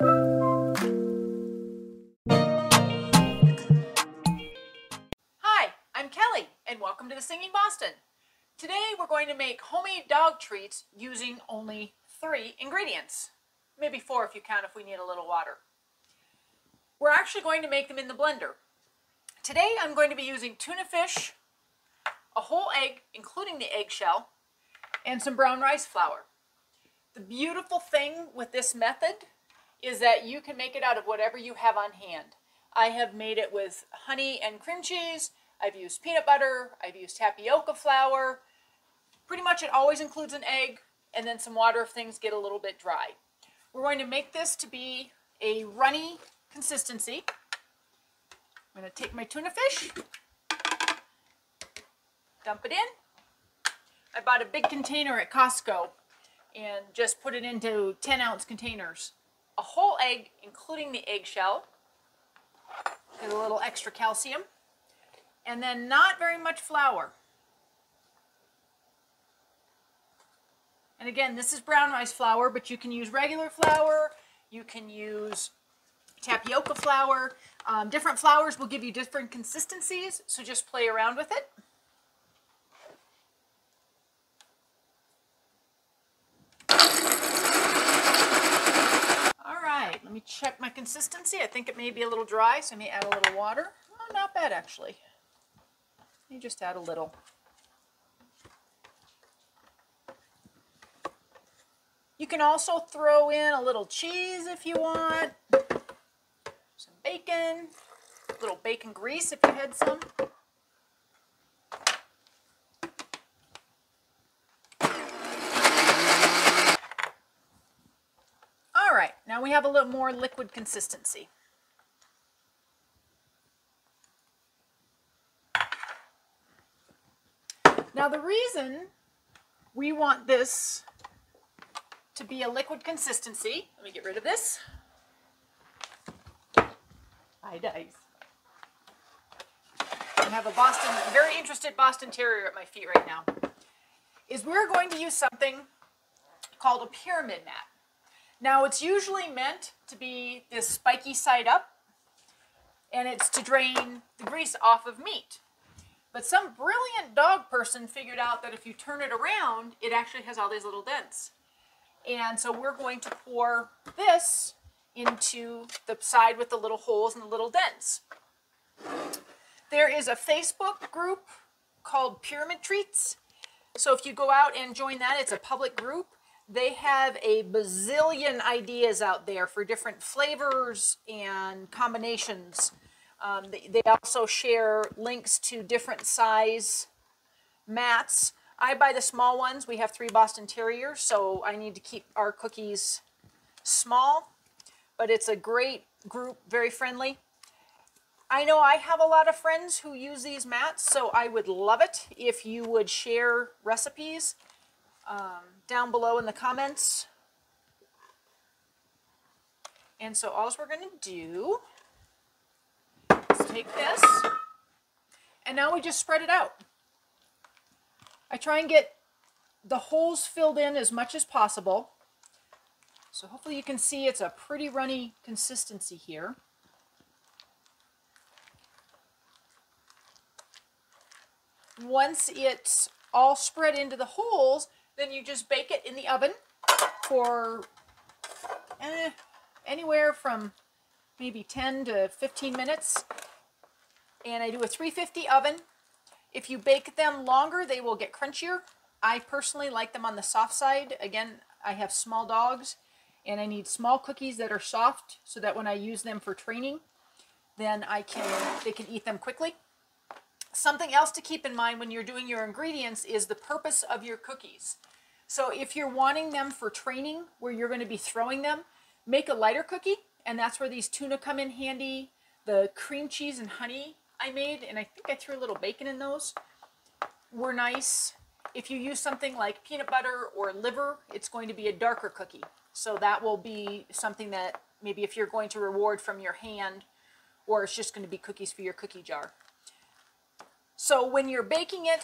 Hi, I'm Kelly and welcome to The Singing Boston. Today we're going to make homemade dog treats using only 3 ingredients. Maybe 4 if you count if we need a little water. We're actually going to make them in the blender. Today I'm going to be using tuna fish, a whole egg including the eggshell, and some brown rice flour. The beautiful thing with this method is that you can make it out of whatever you have on hand. I have made it with honey and cream cheese, I've used peanut butter, I've used tapioca flour. Pretty much it always includes an egg and then some water if things get a little bit dry. We're going to make this to be a runny consistency. I'm going to take my tuna fish, dump it in. I bought a big container at Costco and just put it into 10-ounce containers. A whole egg, including the eggshell, and a little extra calcium, and then not very much flour. And again, this is brown rice flour, but you can use regular flour, you can use tapioca flour. Different flours will give you different consistencies, so just play around with it. Let me check my consistency. I think it may be a little dry, so I may add a little water. Oh, not bad, actually. Let me just add a little. You can also throw in a little cheese if you want, some bacon, a little bacon grease if you had some. Now we have a little more liquid consistency. Now the reason we want this to be a liquid consistency, let me get rid of this. Hi, Dice. I have a very interested Boston Terrier at my feet right now. Is we're going to use something called a pyramid mat. Now it's usually meant to be this spiky side up, and it's to drain the grease off of meat. But some brilliant dog person figured out that if you turn it around, it actually has all these little dents. And so we're going to pour this into the side with the little holes and the little dents. There is a Facebook group called Pyramid Treats. So if you go out and join that, it's a public group. They have a bazillion ideas out there for different flavors and combinations. They also share links to different size mats. I buy the small ones. We have 3 Boston Terriers, so I need to keep our cookies small. But it's a great group, very friendly. I know I have a lot of friends who use these mats, so I would love it if you would share recipes down below in the comments. And so all we're going to do is take this, and now we just spread it out. I try and get the holes filled in as much as possible. So hopefully you can see it's a pretty runny consistency here. Once it's all spread into the holes, then you just bake it in the oven for anywhere from maybe 10 to 15 minutes. And I do a 350 oven. If you bake them longer, they will get crunchier. I personally like them on the soft side. Again, I have small dogs and I need small cookies that are soft so that when I use them for training, then they can eat them quickly. Something else to keep in mind when you're doing your ingredients is the purpose of your cookies. So if you're wanting them for training where you're going to be throwing them, make a lighter cookie, and that's where these tuna come in handy. The cream cheese and honey I made, and I think I threw a little bacon in those, were nice. If you use something like peanut butter or liver, it's going to be a darker cookie. So that will be something that maybe if you're going to reward from your hand, or it's just going to be cookies for your cookie jar. So when you're baking it,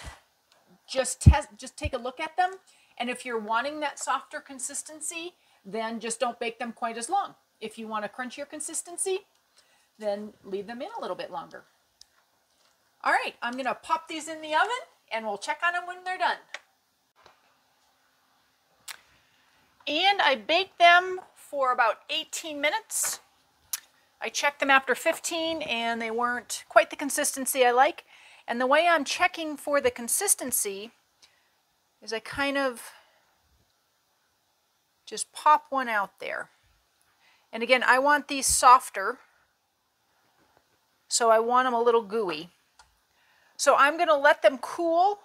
just take a look at them. And if you're wanting that softer consistency, then just don't bake them quite as long. If you want a crunchier consistency, then leave them in a little bit longer. All right, I'm gonna pop these in the oven and we'll check on them when they're done. And I baked them for about 18 minutes. I checked them after 15 and they weren't quite the consistency I like. And the way I'm checking for the consistency is I kind of just pop one out there. And again, I want these softer, so I want them a little gooey. So I'm gonna let them cool.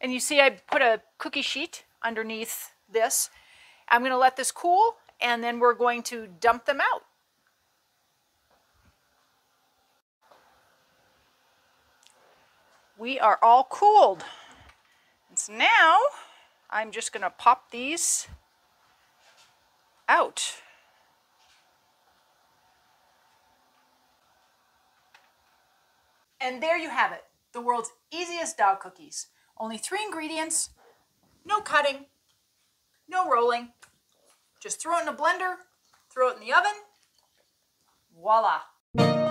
And you see I put a cookie sheet underneath this. I'm gonna let this cool and then we're going to dump them out. We are all cooled. And so now I'm just gonna pop these out. And there you have it, the world's easiest dog cookies. Only 3 ingredients, no cutting, no rolling. Just throw it in a blender, throw it in the oven, voila.